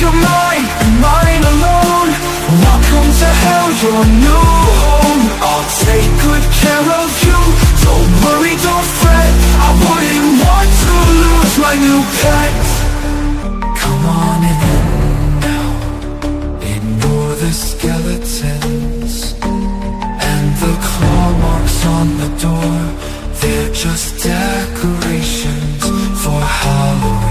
you're mine, and mine alone. Welcome to hell, your new home. I'll take good care of you. Don't worry, don't fret, I wouldn't want to lose my new pet. Come on in now, ignore the skeletons and the claw marks on the door. They're just decorations for Halloween.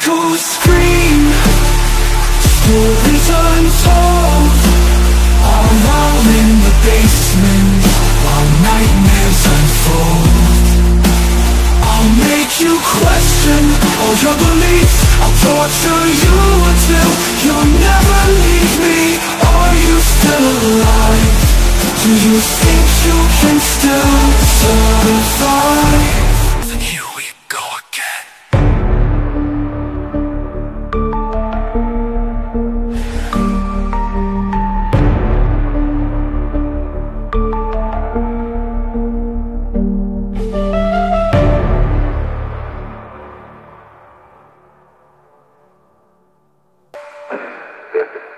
Echoes scream, stories untold are all in the basement while nightmares unfold. I'll make you question all your beliefs. I'll torture you until you'll never leave me. Are you still alive? Do you think you can still survive? Yeah.